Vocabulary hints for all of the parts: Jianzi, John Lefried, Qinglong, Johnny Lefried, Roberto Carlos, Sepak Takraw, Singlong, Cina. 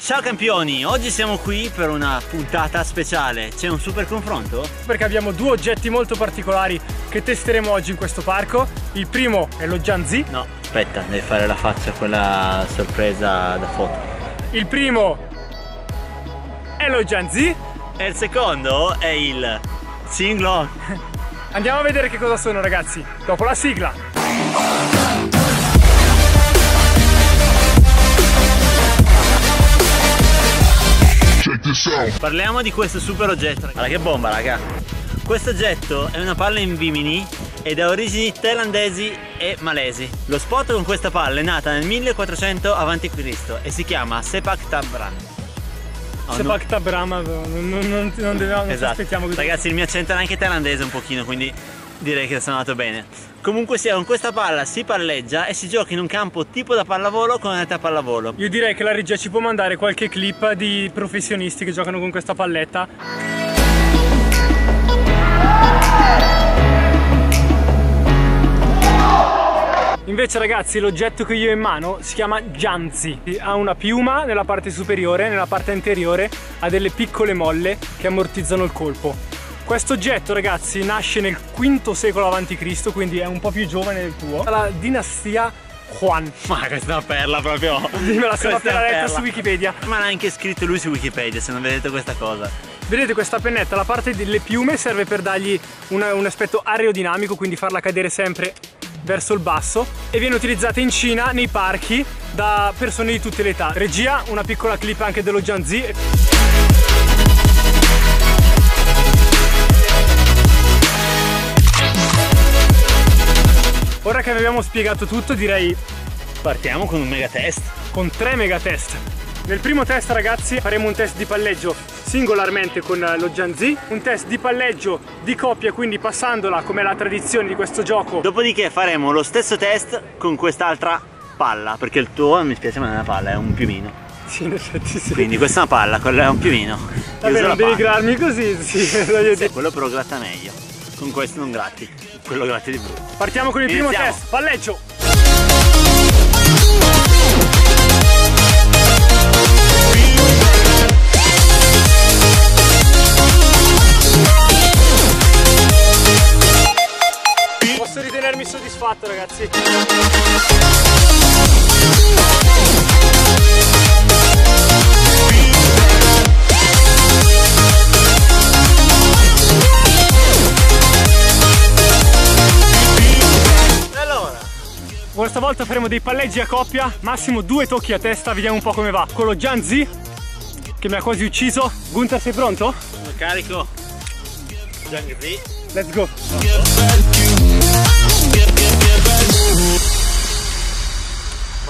Ciao campioni, oggi siamo qui per una puntata speciale. C'è un super confronto? Perché abbiamo due oggetti molto particolari che testeremo oggi in questo parco. Il primo è lo Jianzi. No, aspetta, devi fare la faccia, quella sorpresa da foto. Il primo è lo Jianzi e il secondo è il Singlong. Andiamo a vedere che cosa sono, ragazzi, dopo la sigla. Parliamo di questo super oggetto, ragazzi. Guarda che bomba, raga. Questo oggetto è una palla in bimini ed ha origini thailandesi e malesi. Lo spot con questa palla è nata nel 1400 a.C. e si chiama Sepak Takraw. Oh, Sepak Takraw, non dovevamo, esatto. Aspettiamo che... Ragazzi, il mio accento era anche thailandese un pochino, quindi direi che sono andato bene. Comunque sia, con questa palla si palleggia e si gioca in un campo tipo da pallavolo con una rete a pallavolo. Io direi che la regia ci può mandare qualche clip di professionisti che giocano con questa palletta. Invece, ragazzi, l'oggetto che io ho in mano si chiama Jianzi. Ha una piuma nella parte superiore, nella parte anteriore ha delle piccole molle che ammortizzano il colpo. Questo oggetto, ragazzi, nasce nel V secolo a.C., quindi è un po' più giovane del tuo. La dinastia Juan. Ma questa è una perla proprio. Me la sono appena letta su Wikipedia. Ma l'ha anche scritto lui su Wikipedia, se non vedete questa cosa. Vedete questa pennetta, la parte delle piume serve per dargli un aspetto aerodinamico, quindi farla cadere sempre verso il basso, e viene utilizzata in Cina, nei parchi, da persone di tutte le età. Regia, una piccola clip anche dello Jianzi. Ora che vi abbiamo spiegato tutto, direi partiamo con un mega test. Con tre mega test. Nel primo test, ragazzi, faremo un test di palleggio singolarmente con lo Jianzi, un test di palleggio di coppia, quindi passandola come è la tradizione di questo gioco. Dopodiché faremo lo stesso test con quest'altra palla, perché il tuo, mi spiace, ma non è una palla, è un piumino. Sì, in effetti sì. Quindi questa è una palla, quella è un piumino. Vabbè, non devi grarmi così, sì. Sì, quello però gratta meglio. Con questo non gratti. Quello grazie di voi. Partiamo con il primo test, palleggio. Posso ritenermi soddisfatto, ragazzi. Questa volta faremo dei palleggi a coppia, massimo 2 tocchi a testa, vediamo un po' come va. Con lo Jianzi, che mi ha quasi ucciso. Gunther, sei pronto? Sono carico. Jianzi. Let's go.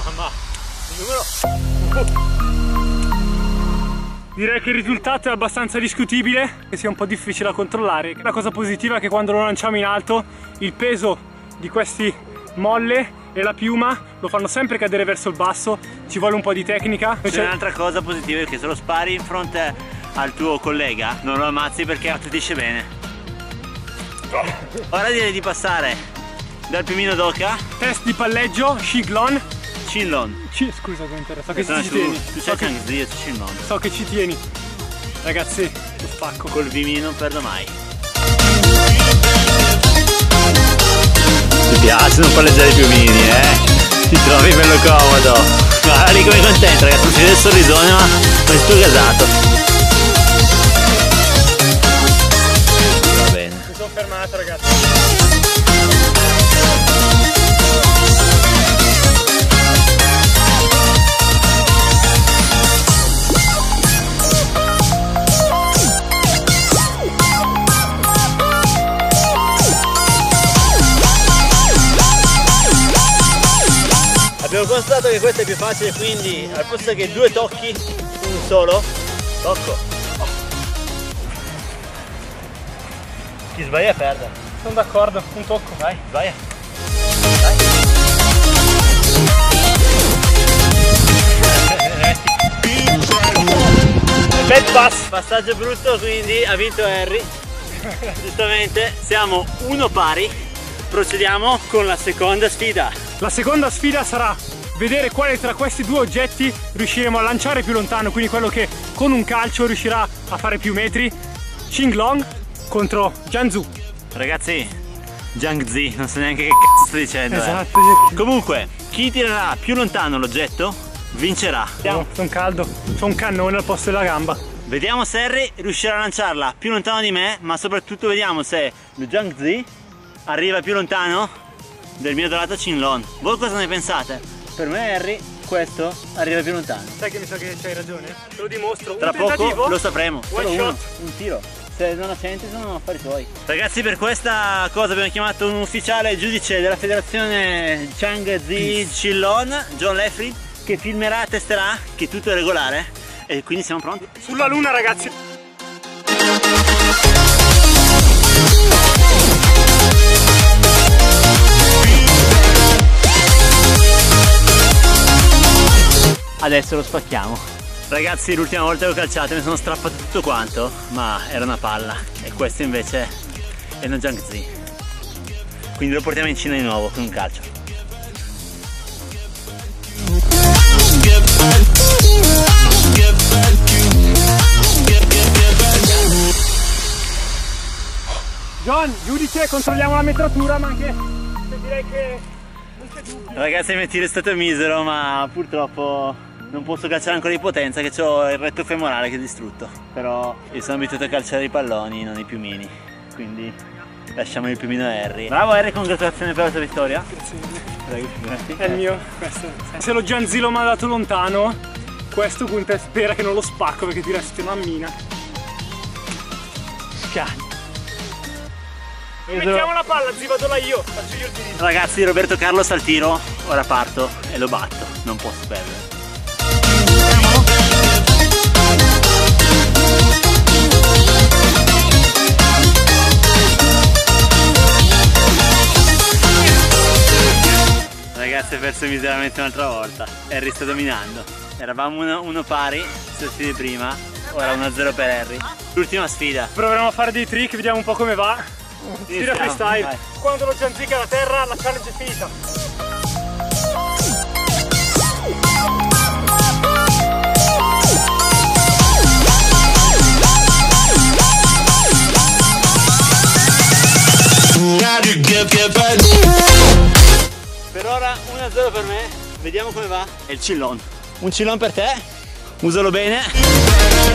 Mamma, direi che il risultato è abbastanza discutibile, che sia un po' difficile da controllare. La cosa positiva è che quando lo lanciamo in alto, il peso di questi molle e la piuma lo fanno sempre cadere verso il basso, ci vuole un po' di tecnica. C'è un'altra cosa positiva, è che se lo spari in fronte al tuo collega non lo ammazzi perché attutisce bene. Ora direi di passare dal piumino d'oca. Test di palleggio, Qinglong. Qinglong. Scusa, che interessa. So che ci tieni. Tu sai Qinglong, Qinglong. So che ci tieni. Ragazzi, lo spacco. Col vimino non perdo mai. Ti piace non palleggiare i piumini, eh? Ti trovi bello comodo. Guarda lì come contento, ragazzi, non si vede il sorrisone, ma sei tu gasato. Va bene. Mi sono fermato, ragazzi. Abbiamo constatato che questo è più facile, quindi al posto che 2 tocchi, un solo tocco. Chi sbaglia perde. Sono d'accordo, un tocco, vai, sbaglia. Bel pass. Passaggio brutto, quindi ha vinto Harry. Giustamente, siamo 1 pari. Procediamo con la seconda sfida. La seconda sfida sarà vedere quale tra questi due oggetti riusciremo a lanciare più lontano, quindi quello che con un calcio riuscirà a fare più metri. Qinglong contro Jianzi. Ragazzi, Jianzi, non so neanche che cazzo sto dicendo. Esatto. Comunque, chi tirerà più lontano l'oggetto vincerà. Vediamo, sono caldo, c'ho un cannone al posto della gamba. Vediamo se Harry riuscirà a lanciarla più lontano di me, ma soprattutto vediamo se Jianzi arriva più lontano del mio adorato Qinglong. Voi cosa ne pensate? Per me Harry questo arriva più lontano. Sai che mi sa che c'hai ragione? Te lo dimostro. Tra poco lo sapremo. One shot, un tiro. Se non la senti sono affari tuoi. Ragazzi, per questa cosa abbiamo chiamato un ufficiale giudice della federazione Jianzi Qinglong, John Lefried, che filmerà, testerà che tutto è regolare. E quindi siamo pronti. Sulla luna, ragazzi. Adesso lo spacchiamo. Ragazzi, l'ultima volta che ho calciato mi sono strappato tutto quanto, ma era una palla. E questo invece è una Jianzi. Quindi lo portiamo in Cina di nuovo con un calcio. John, giudice, controlliamo la metratura, ma anche se direi che non c'è dubbio. Ragazzi, il mio tiro è stato misero, ma purtroppo non posso calciare ancora di potenza, che ho il retto femorale che è distrutto. Però io sono abituato a calciare i palloni, non i piumini. Quindi lasciamo il piumino a Harry. Bravo Harry, congratulazioni per la tua vittoria. Grazie. Prego, è il mio, questo. Se lo Jianzi l'ho mandato lontano, questo punta, spera che non lo spacco perché ti resta una mina. Scatto. Mettiamo la palla, zi, vado là io, faccio io il tiro. Ragazzi, Roberto Carlos al tiro, ora parto e lo batto, non posso perdere. Ragazzi, ho perso miseramente un'altra volta. Harry sta dominando. Eravamo 1 pari, sotto di prima. Ora 1-0 per Harry. L'ultima sfida. Proveremo a fare dei trick, vediamo un po' come va. Tira freestyle. Vai. Quando lo Jianzi alla terra, la challenge è finita. Per ora 1-0 per me, vediamo come va. È il Qinglong. Un Qinglong per te, usalo bene.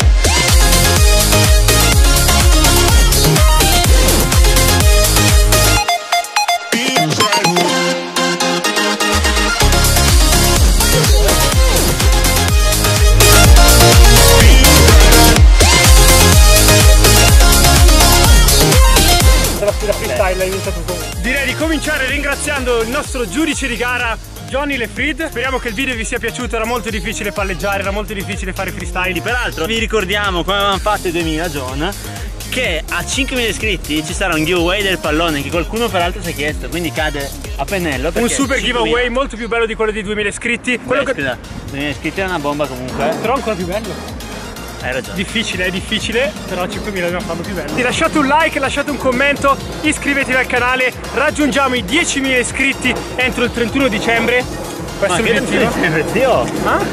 Direi di cominciare ringraziando il nostro giudice di gara Johnny Lefried. Speriamo che il video vi sia piaciuto, era molto difficile palleggiare, era molto difficile fare freestyle. Peraltro vi ricordiamo, come avevamo fatto i 2000 John, che a 5.000 iscritti ci sarà un giveaway del pallone che qualcuno peraltro si è chiesto, quindi cade a pennello. Un super giveaway molto più bello di quello dei 2000 iscritti. Quello che... 2000 iscritti è una bomba comunque. Però ancora più bello. Hai ragione. Difficile, è difficile, però 5.000 dobbiamo farlo più bello. Lasciate un like, lasciate un commento, iscrivetevi al canale, raggiungiamo i 10.000 iscritti entro il 31 dicembre. Questo è l'obiettivo.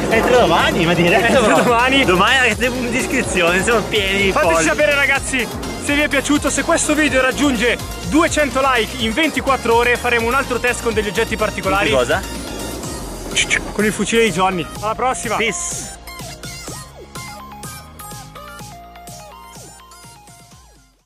Entro domani, ma direi entro domani. Domani avete un'iscrizione, siamo pieni. Fateci sapere ragazzi se vi è piaciuto, se questo video raggiunge 200 like in 24 ore faremo un altro test con degli oggetti particolari. Con cosa? Con il fucile di Johnny. Alla prossima. Peace.